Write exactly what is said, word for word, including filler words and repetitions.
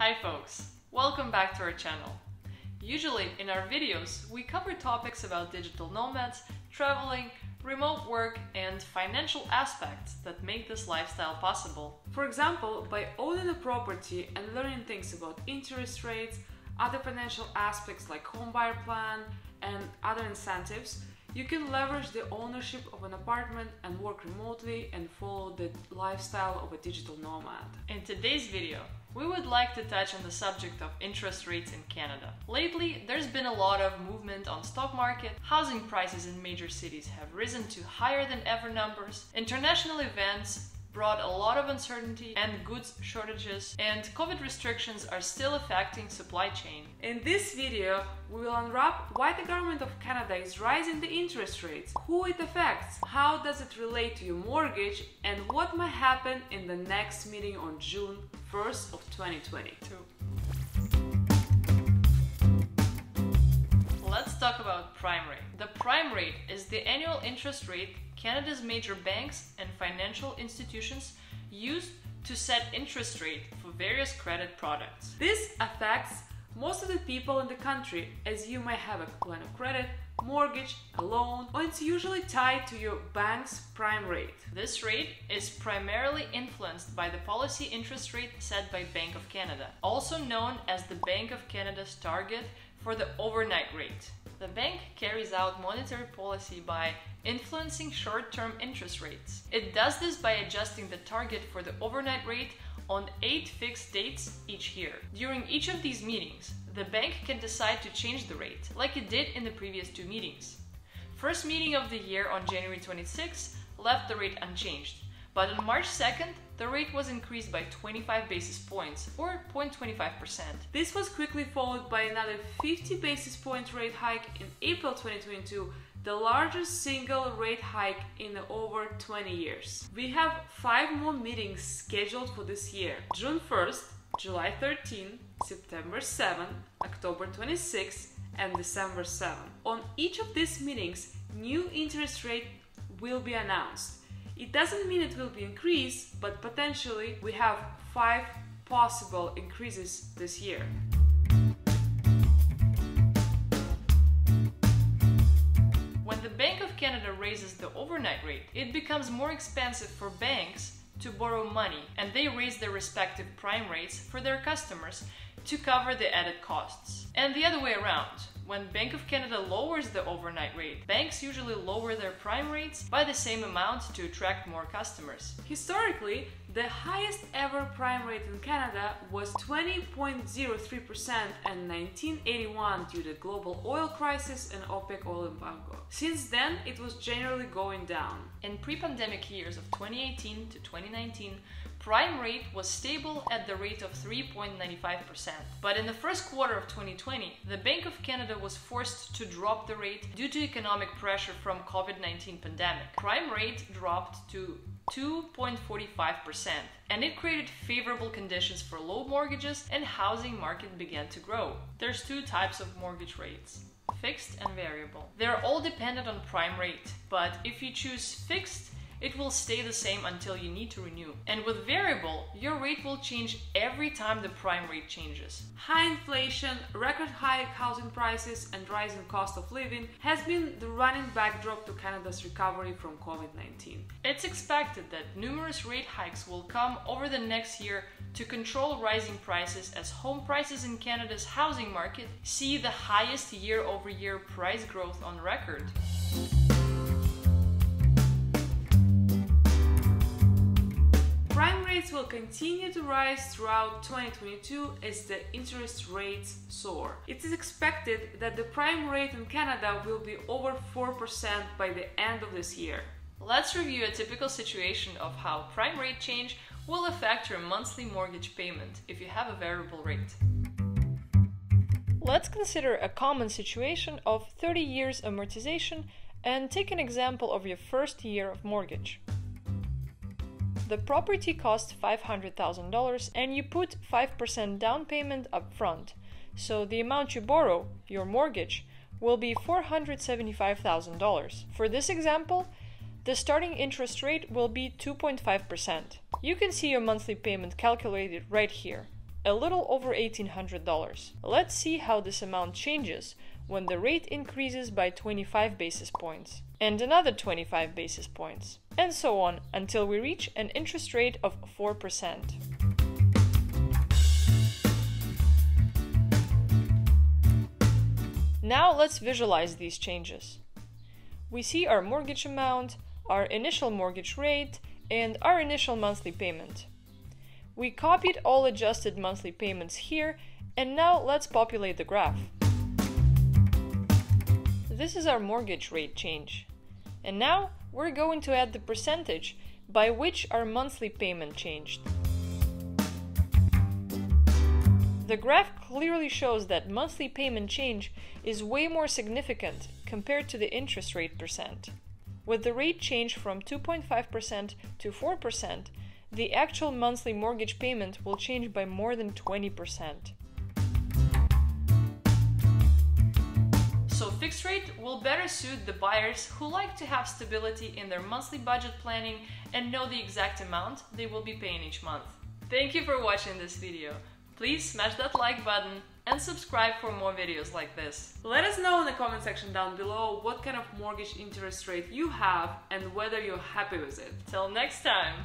Hi folks, welcome back to our channel. Usually in our videos we cover topics about digital nomads, traveling, remote work and financial aspects that make this lifestyle possible. For example, by owning a property and learning things about interest rates, other financial aspects like homebuyer plan and other incentives, you can leverage the ownership of an apartment and work remotely and follow the lifestyle of a digital nomad. In today's video, we would like to touch on the subject of interest rates in Canada. Lately, there's been a lot of movement on stock market, housing prices in major cities have risen to higher than ever numbers, international events brought a lot of uncertainty and goods shortages, and COVID restrictions are still affecting supply chain. In this video, we will unwrap why the government of Canada is raising the interest rates, who it affects, how does it relate to your mortgage, and what might happen in the next meeting on June first of twenty twenty-two. Let's talk about prime rate. The prime rate is the annual interest rate Canada's major banks and financial institutions use to set interest rate for various credit products. This affects most of the people in the country, as you may have a line of credit, mortgage, a loan, or it's usually tied to your bank's prime rate. This rate is primarily influenced by the policy interest rate set by Bank of Canada, also known as the Bank of Canada's target for the overnight rate. The bank carries out monetary policy by influencing short-term interest rates. It does this by adjusting the target for the overnight rate on eight fixed dates each year. During each of these meetings, the bank can decide to change the rate, like it did in the previous two meetings. First meeting of the year on January twenty-sixth left the rate unchanged, but on March second, the rate was increased by twenty-five basis points, or zero point two five percent. This was quickly followed by another fifty basis point rate hike in April twenty twenty-two, the largest single rate hike in over twenty years. We have five more meetings scheduled for this year: June first, July thirteenth, September seventh, October twenty-sixth, and December seventh. On each of these meetings, new interest rate will be announced. It doesn't mean it will be increased, but potentially we have five possible increases this year. When the Bank of Canada raises the overnight rate, it becomes more expensive for banks to borrow money, and they raise their respective prime rates for their customers to cover the added costs. And the other way around, when Bank of Canada lowers the overnight rate, banks usually lower their prime rates by the same amount to attract more customers. Historically, the highest ever prime rate in Canada was twenty point zero three percent in nineteen eighty-one due to the global oil crisis and OPEC oil embargo. Since then, it was generally going down. In pre-pandemic years of twenty eighteen to twenty nineteen, prime rate was stable at the rate of three point nine five percent. But in the first quarter of twenty twenty, the Bank of Canada was forced to drop the rate due to economic pressure from COVID nineteen pandemic. Prime rate dropped to two point four five percent, and it created favorable conditions for low mortgages, and housing market began to grow. There's two types of mortgage rates: fixed and variable. They're all dependent on prime rate, but if you choose fixed, it will stay the same until you need to renew. And with variable, your rate will change every time the prime rate changes. High inflation, record high housing prices, and rising cost of living has been the running backdrop to Canada's recovery from COVID nineteen. It's expected that numerous rate hikes will come over the next year to control rising prices, as home prices in Canada's housing market see the highest year-over-year price growth on record. Rates will continue to rise throughout twenty twenty-two as the interest rates soar. It is expected that the prime rate in Canada will be over four percent by the end of this year. Let's review a typical situation of how prime rate change will affect your monthly mortgage payment if you have a variable rate. Let's consider a common situation of thirty years amortization and take an example of your first year of mortgage. The property costs five hundred thousand dollars and you put five percent down payment up front, so the amount you borrow, your mortgage, will be four hundred seventy-five thousand dollars. For this example, the starting interest rate will be two point five percent. You can see your monthly payment calculated right here. a little over eighteen hundred dollars. Let's see how this amount changes when the rate increases by twenty-five basis points, and another twenty-five basis points, and so on until we reach an interest rate of four percent. Now let's visualize these changes. We see our mortgage amount, our initial mortgage rate, and our initial monthly payment. We copied all adjusted monthly payments here, and now let's populate the graph. This is our mortgage rate change. And now we're going to add the percentage by which our monthly payment changed. The graph clearly shows that monthly payment change is way more significant compared to the interest rate percent. With the rate change from two point five percent to four percent, the actual monthly mortgage payment will change by more than twenty percent. So fixed rate will better suit the buyers who like to have stability in their monthly budget planning and know the exact amount they will be paying each month. Thank you for watching this video. Please smash that like button and subscribe for more videos like this. Let us know in the comment section down below what kind of mortgage interest rate you have and whether you're happy with it. Till next time!